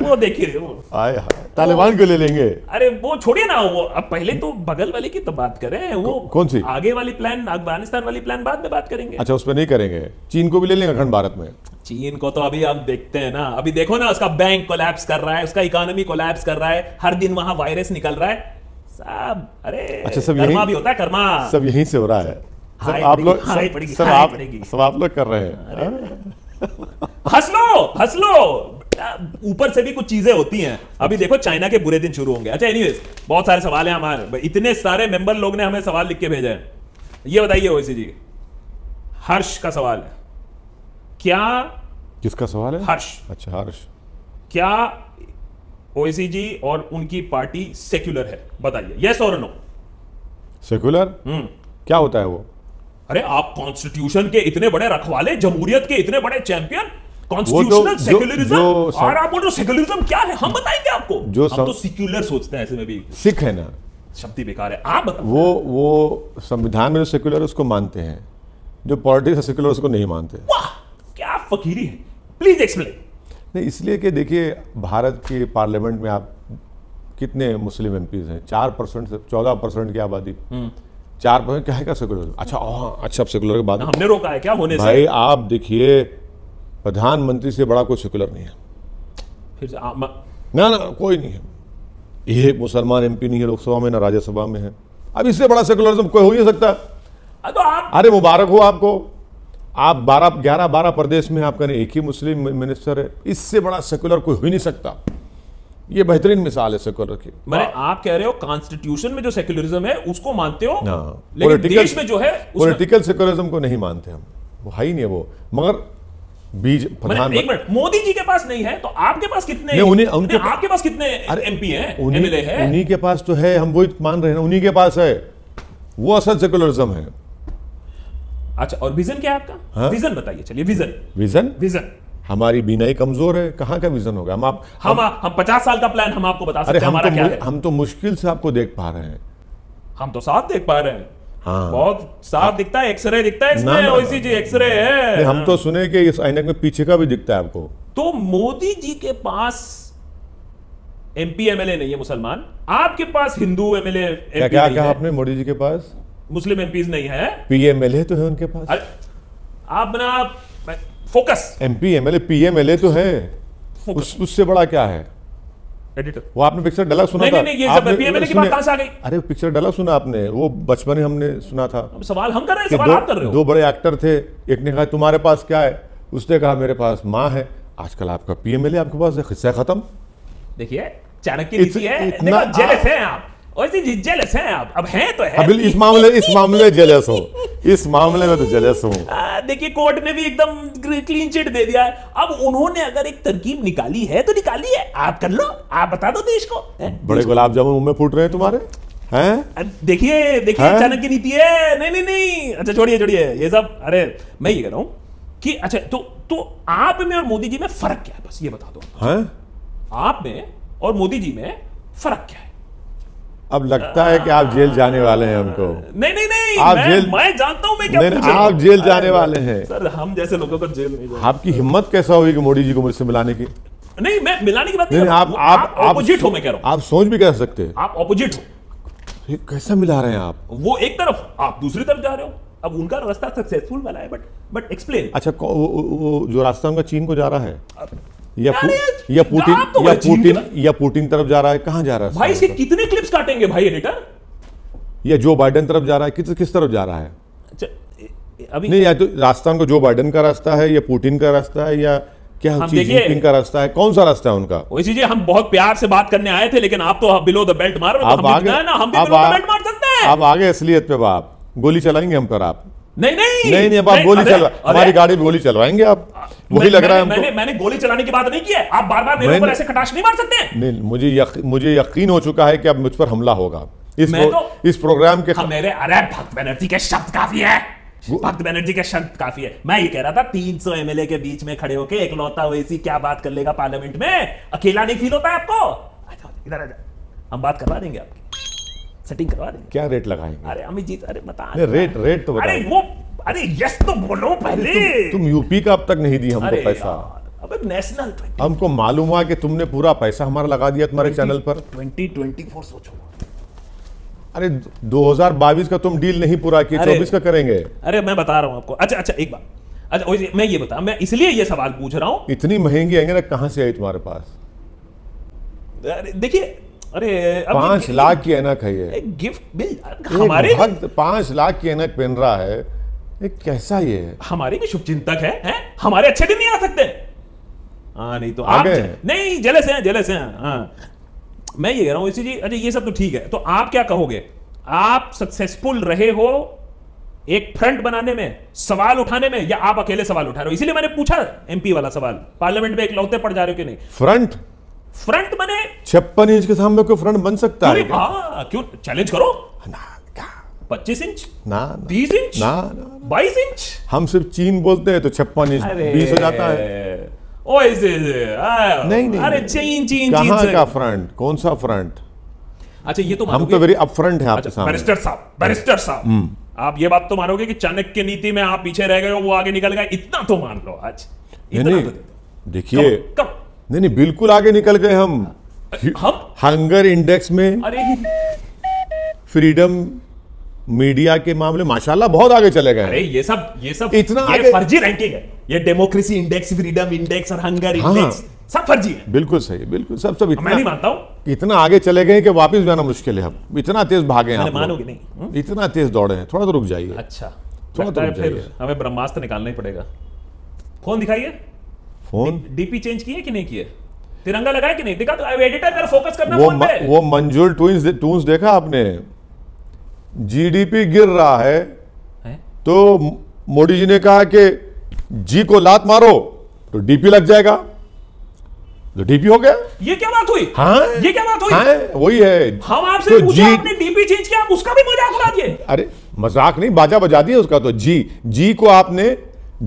वो देखिए वो आए हाय तालिबान को ले लेंगे। अरे वो छोड़िए ना वो, अब पहले तो बगल वाले की तो बात करें, वो कौन सी आगे वाली प्लान, अफगानिस्तान वाली प्लान बाद में बात करेंगे। अच्छा उसमें नहीं करेंगे, चीन को भी ले लेंगे अखंड भारत में। चीन को तो अभी आप देखते हैं ना, अभी देखो ना उसका बैंक कोलैप्स कर रहा है, उसका इकोनॉमी कोलैप्स कर रहा है, हर दिन वहां वायरस निकल रहा है साहब। अरे अच्छा सब कर्मा भी होता है, कर्मा सब यहीं से हो रहा है सर, आप लोग सब आप लोग कर रहे हैं। हंस लो हंस लो, ऊपर से भी कुछ चीजें होती हैं। अभी देखो चाइना के बुरे दिन शुरू होंगे। अच्छा एनीवेज बहुत सारे सवाल हैं हमारे, इतने सारे मेंबर लोग ने हमें सवाल लिख के भेजे हैं। ये बताइए ओवैसी जी, हर्ष का सवाल है क्या? किसका सवाल है? हर्ष। अच्छा हर्ष, क्या ओवैसी जी और उनकी पार्टी सेक्युलर है बताइए, यस और नो। सेक्युलर हम्म क्या होता है वो? अरे आप कॉन्स्टिट्यूशन के इतने बड़े रखवाले, जमहूरियत के इतने बड़े चैंपियन, कॉन्स्टिट्यूशनल सेक्युलरिज्म, और आप बोल रहे हो सेक्युलरिज्म क्या है, हम बताएंगे आपको। जो हम तो सेक्युलर सोचते हैं, ऐसे में भी सिख है ना, शब्द ही बेकार है। आप बताओ वो वो संविधान में जो सेक्युलर उसको मानते हैं, जो पॉलिटिक्स सेक्युलर उसको नहीं मानते। वाह क्या फकीरी है, प्लीज एक्सप्लेन। नहीं, इसलिए कि देखिए भारत की पार्लियामेंट में आप कितने मुस्लिम एमपीज हैं, चार परसेंट से चौदह परसेंट की आबादी, चार परसेंट क्या है क्या सेकुलर? अच्छा ओ, अच्छा सेकुलर के बाद हमने रोका है क्या होने से? भाई आप देखिए प्रधानमंत्री से बड़ा कोई सेकुलर नहीं है, फिर ना ना कोई नहीं है, ये एक मुसलमान एमपी नहीं है लोकसभा में ना राज्यसभा में है, अब इससे बड़ा सेकुलरिज्म कोई हो ही सकता? तो आप, अरे मुबारक हो आपको, आप बारह ग्यारह बारह प्रदेश में आपका एक ही मुस्लिम मिनिस्टर है, इससे बड़ा सेकुलर कोई हो ही नहीं सकता। ये बेहतरीन मिसाल है सेकुलर की। मैंने आप कह रहे हो कॉन्स्टिट्यूशन में जो सेकुलरिज्म है उसको मानते हो, लेकिन देश में जो है पॉलिटिकल सेकुलरिज्म को नहीं मानते हम, वो है ही नहीं वो। मगर बीज प्रधानमंत्री मोदी जी के पास नहीं है तो आपके पास कितने उन्हें, उनके आपके पास कितने एमपी हैं, एमएलए हैं? उन्हीं के पास तो है, हम वही मान रहे हैं, उन्हीं के पास है, वो असल सेकुलरिज्म है। अच्छा, और विजन क्या है आपका? विजन बताइए, चलिए विजन विजन विजन हमारी बीनाई कमजोर है, कहाँ का विजन होगा? हम आप हम हम पचास साल का प्लान हम आपको बता सकते हैं हमारा क्या है? हम तो मुश्किल से आपको देख पा रहे हैं, हम तो साथ देख पा रहे हैं। हाँ, बहुत साफ दिखता है, एक्सरे दिखता है इसमें, ओवैसी जी एक्सरे है। हम तो सुने कि इस आईने में पीछे का भी दिखता है आपको। तो मोदी जी के पास एमपी एमएलए नहीं है मुसलमान, आपके पास हिंदू एमएलए। क्या क्या कहा आपने? मोदी जी के पास मुस्लिम एमपीज नहीं है, पीएमएलए तो है उनके पास। आप ना फोकस, एमपी एमएलए पीएमएलए तो है, उससे बड़ा क्या है? एडिटर वो आपने पिक्चर डाला सुना नहीं, था नहीं, नहीं, ये की बात कहां से आ गई? अरे पिक्चर डाला सुना आपने, वो बचपन में हमने सुना था। अब सवाल हम कर रहे हैं, सवाल आप कर रहे हो। दो बड़े एक्टर थे, एक ने कहा तुम्हारे पास क्या है, उसने कहा मेरे पास माँ है। आजकल आपका पीएमएलए आपके पास है, हिस्सा खत्म। देखिए चाणक्य नीति है, देखो जेलस हैं आप, ओवैसी जेलस हैं आप। अब हैं तो है, इस मामले इस मामले जेलस हो, इस मामले में तो जेलस हो। देखिए कोर्ट ने भी एकदम क्लीन चिट दे दिया है। अब उन्होंने अगर एक तरकीब निकाली है तो निकाली है, आप कर लो, आप बता दो देश को। बड़े गुलाब जामुन मुंह में फूट रहे हैं तुम्हारे, हैं? देखिए देखिए चाणक्य नीति है। नहीं नहीं नहीं, अच्छा छोड़िए छोड़िए ये सब। अरे मैं ये कह रहा हूँ कि अच्छा तो तो आप में और मोदी जी में फर्क क्या है, बस ये बता दो। आप में और मोदी जी में फर्क क्या है? अब लगता है कि आप जेल जाने वाले हैं हमको। नहीं नहीं नहीं, आप मैं, जेल मैं जानता हूं मैं क्या नहीं, नहीं, आप जेल जाने वाले हैं सर, हम जैसे लोगों को जेल नहीं जाए। आपकी हिम्मत कैसा हुई कि मोदी जी को मुझसे मिलाने की? नहीं मैं मिलाने की बात नहीं, नहीं, आप आप ऑपोजिट हो, मैं कह रहा हूं आप सोच भी कर सकते हैं, आप ऑपोजिट हो। कैसा मिला रहे हैं आप? वो एक तरफ, आप दूसरी तरफ जा रहे हो। अब उनका रास्ता सक्सेसफुल वाला है, बट बट एक्सप्लेन। अच्छा जो रास्ता उनका चीन को जा रहा है या या पुतिन तो या पुतिन या पुतिन तरफ जा रहा है, कहां जा रहा है भाई? इसके कितने क्लिप्स काटेंगे भाई एडिटर? या जो बाइडेन तरफ जा रहा है, किस किस तरफ जा रहा है? अभी नहीं, या तो रास्ता उनको जो बाइडेन का रास्ता है या पुतिन का रास्ता है या क्या चीज़ का रास्ता है, कौन सा रास्ता है उनका? वैसे जी हम बहुत प्यार से बात करने आए थे, लेकिन आप तो बिलो द बेल्ट मार रहे हो। हम बेल्ट मार सकते हैं, आप आगे असलियत पे बाप गोली चलाएंगे हम पर। आप नहीं नहीं नहीं नहीं, अब आप गोली चलवा, हमारी गाड़ी में गोली चलवाएंगे आप, वही लग रहा है हमको। मैंने मैंने गोली चलाने की बात नहीं की है, आप बार बार मेरे ऊपर ऐसे कटाक्ष नहीं मार सकते। नहीं, मुझे यक, मुझे यकीन हो चुका है कि अब मुझ पर हमला होगा इस तो, इस प्रोग्राम के मेरे। अरे भक्त बनर्जी के शब्द काफी है, भक्त बनर्जी के शब्द काफी है। मैं ये कह रहा था तीन सौ एमएलए के बीच में खड़े होकर एकलौता ओवैसी क्या बात कर लेगा पार्लियामेंट में, अकेला नहीं फील होता है आपको? इधर आ जाओ, हम बात करवा देंगे आपकी, सेटिंग करवा देंगे। क्या रेट लगाएंगे? अरे अमित जी, अरे बता रेट रेट तो बता। अरे वो अरे यस तो बोलो पहले। तुम, तुम यूपी का अब तक नहीं दी हमको पैसा। अबे नेशनल ट्वेंटी हमको मालूम हुआ कि तुमने पूरा पैसा हमारा लगा दिया तुम्हारे चैनल पर। ट्वेंटी ट्वेंटी फोर सोचो, अरे दो हज़ार बाईस का तुम डील नहीं पूरा किए, चौबीस का करेंगे। अरे मैं बता रहा हूँ आपको। अच्छा अच्छा एक बात, अच्छा मैं ये बता, मैं इसलिए ये सवाल पूछ रहा हूँ, इतनी महंगी आएंगे ना कहाँ से आई तुम्हारे पास? अरे देखिए, अरे पांच लाख की एनक है ये, गिफ्ट बिल। हमारे पांच लाख की एनक पहन रहा है, एक कैसा ये है? हमारे भी शुभचिंतक है, है हमारे अच्छे दिन नहीं आ सकते। हाँ नहीं तो आप नहीं, जेलस हैं जेलस हैं। हाँ मैं ये कह रहा हूँ इसी जी। अच्छा ये सब तो ठीक है, तो आप क्या कहोगे? आप सक्सेसफुल रहे हो एक फ्रंट बनाने में, सवाल उठाने में, या आप अकेले सवाल उठा रहे हो? इसीलिए मैंने पूछा एमपी वाला सवाल, पार्लियामेंट में इकलौते पड़ जा रहे हो कि नहीं? फ्रंट फ्रंट बने छप्पन इंच के सामने कोई फ्रंट बन सकता है? हाँ क्यों, चैलेंज करो ना। पच्चीस इंच ना, तीस इंच ना, बाईस इंच। हम सिर्फ चीन बोलते हैं तो छप्पन इंच बीस हो जाता है। ओ इसे, इसे, आ, नहीं नहीं, अरे चीन चीन कहाँ का फ्रंट, कौन सा फ्रंट? अच्छा ये तो हम तो वेरी अपफ्रंट है आपके सामने। बैरिस्टर साहब, बैरिस्टर साहब आप ये बात तो मानोगे कि चाणक्य नीति में आप पीछे रह गए हो, वो आगे निकल गए, इतना तो मान लो आज। देखिए नहीं नहीं बिल्कुल आगे निकल गए हम हम हंगर इंडेक्स में, अरे फ्रीडम मीडिया के मामले माशाल्लाह बहुत आगे चले गए। अरे ये सब ये सब इतना ये आगे फर्जी रैंकिंग है, ये डेमोक्रेसी इंडेक्स, फ्रीडम इंडेक्स और हंगर इंडेक्स सब फर्जी है। बिल्कुल सही, बिल्कुल सब सब इतना मैं नहीं मानता हूं, इतना आगे चले गए कि वापस जाना मुश्किल है। हम इतना तेज भागे हैं, मानोगे नहीं, इतना तेज दौड़े हैं, थोड़ा तो रुक जाइए। अच्छा थोड़ा तो फिर हमें ब्रह्मास्त्र निकालना ही पड़ेगा। फोन दिखाइए, फोन डीपी चेंज किए कि नहीं किए, तिरंगा लगाया कि नहीं, देखा तो एडिटर जरा फोकस करना। वो म, वो मंजूर ट्वीट्स ट्वीट्स देखा आपने, जीडीपी गिर रहा है, है तो मोदी जी ने कहा कि जी को लात मारो तो डीपी लग जाएगा, तो डीपी हो गया। ये क्या बात हुई? हाँ ये क्या बात हुई? हाँ वही है, हम आपसे तो पूछा आपने डीपी चेंज किया, आप उसका भी मजाक उड़ा दिए। अरे मजाक नहीं, बाजा बजा दिया उसका। तो जी जी को आपने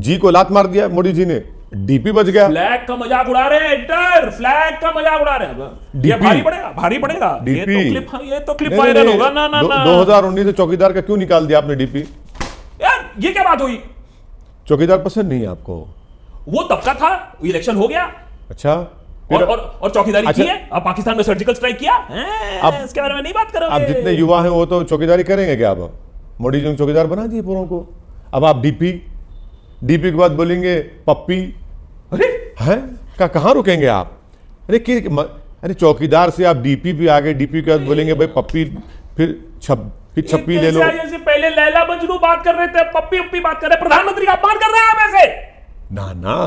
जी को लात मार दिया मोदी जी ने, डीपी बच गया। फ्लैग का मजाक उड़ा रहे हैं एडिटर, फ्लैग का मजाक उड़ा रहे हैं। ये भारी पड़ेगा, भारी पड़ेगा डीपी। ये तो क्लिप, ये तो क्लिप वायरल होगा ना ना ना। दो हज़ार उन्नीस से चौकीदार का क्यों निकाल दिया आपने डीपी? यार ये क्या बात हुई? चौकीदार पसंद नहीं है आपको? वो तबका था, इलेक्शन हो गया, अच्छा और, और, और चौकीदारी अच्छा, की है। अब पाकिस्तान में सर्जिकल स्ट्राइक किया, इसके बारे में नहीं बात करोगे। आप जितने युवा हैं वो तो चौकीदारी करेंगे क्या? अब मोदी जी ने चौकीदार बना दिए पूरों को। अब आप डीपी डीपी के बाद बोलेंगे पप्पी, अरे हैं का कहाँ रुकेंगे आप? अरे कि अरे चौकीदार से आप डीपी भी आ गए, डीपी के बोलेंगे भाई पप्पी, फिर छप फिर छप्पी ले लो। जैसे पहले लैला मजनू बात कर रहे थे, पप्पी उप्पी बात कर रहे, प्रधानमंत्री का अपमान कर रहे हैं आप ऐसे। ना ना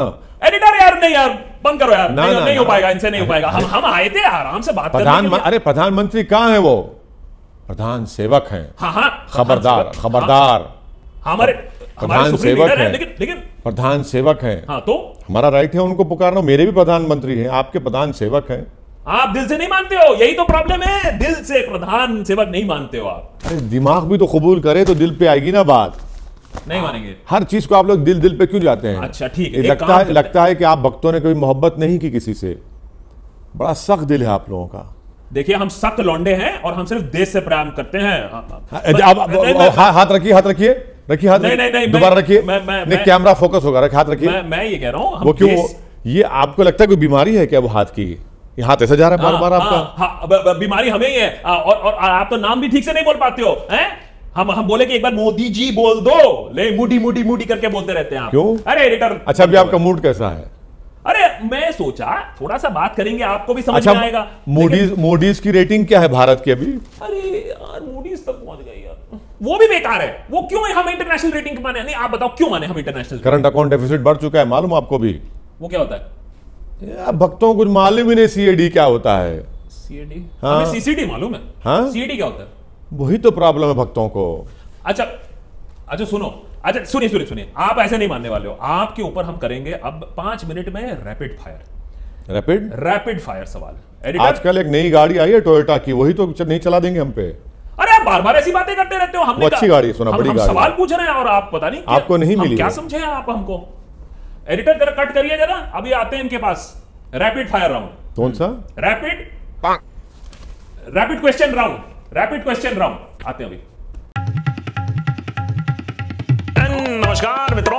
एडिटर यार नहीं यार, बंद करो यार, ना, नहीं, ना, नहीं हो पाएगा, इनसे नहीं हो पाएगा। हम हम आए थे आराम से बात करने। अरे प्रधानमंत्री कहाँ है? वो प्रधान सेवक है। खबरदार खबरदार, हमारे प्रधान सेवक है, लेकिन लेकिन प्रधान सेवक है। हाँ तो हमारा राइट है उनको पुकारना, मेरे भी प्रधानमंत्री हैं, आपके प्रधान सेवक हैं। आप दिल से नहीं मानते हो, यही तो प्रॉब्लम है, दिल से प्रधान सेवक नहीं मानते हो आप। अरे दिमाग भी तो कबूल करे तो दिल पे आएगी ना बात। नहीं मानेंगे हर चीज को आप लोग दिल दिल पे क्यों जाते हैं? अच्छा ठीक है, लगता है लगता है कि आप भक्तों ने कभी मोहब्बत नहीं की किसी से, बड़ा सख्त दिल है आप लोगों का। देखिए हम सख्त लौंडे हैं और हम सिर्फ देश से प्रेम करते हैं। हाथ रखिए, हाथ रखिए, रखिए हाथ, नहीं नहीं नहीं दोबारा रखिए, नहीं कैमरा फोकस होगा, रखिए हाथ रखिए। मैं, मैं ये कह रहा हूँ वो क्यों देश... ये आपको लगता है कोई बीमारी है क्या? वो हाथ की ये हाथ ऐसा जा रहा है बार बार आपका? बीमारी हमें ही है। आ, और, और आप तो नाम भी ठीक से नहीं बोल पाते हो हैं? हम हम बोले कि एक बार मोदी जी बोल दो, ले मुडी मुडी मुडी करके बोलते रहते हैं आप क्यों? अरे एडिटर अच्छा अभी आपका मूड कैसा है? अरे मैं सोचा थोड़ा सा बात करेंगे, आपको भी समझ में आएगा। मोदीज मोदीज की रेटिंग क्या है भारत की अभी? अरे यार मोदीज तक पहुंच गई यार, वो भी बेकार है। वो क्यों हम इंटरनेशनल रेटिंग माने? नहीं आप बताओ क्यों माने हम इंटरनेशनल? करंट अकाउंट डेफिसिट बढ़ चुका है, मालूम आपको भी? वो क्या होता है यार भक्तों को कुछ मालूम ही नहीं। सीएडी क्या होता है? सीएडी हाँ। हमें सीसीडी मालूम है। हाँ सीएडी क्या होता है? वही तो प्रॉब्लम है भक्तों को। अच्छा अच्छा सुनो, अच्छा सुनिए सुनिए सुनिए, आप ऐसे नहीं मानने वाले हो, आपके ऊपर हम करेंगे अब पांच मिनट में rapid fire. Rapid rapid fire सवाल। आजकल एक नई गाड़ी आई है टोयोटा की, वही तो नहीं चला देंगे हम पे? अरे आप बार बार ऐसी बातें करते रहते हो। हमने अच्छी गाड़ी सुना, हम, बड़ी हम गाड़ी सवाल पूछ रहे हैं और आप पता नहीं आपको नहीं मिली, क्या समझे आप हमको? एडिटर जरा कट करिए जरा, अभी आते हैं इनके पास। रैपिड फायर राउंड, कौन सा rapid rapid question round? Rapid question round आते हैं अभी। नमस्कार मित्रों।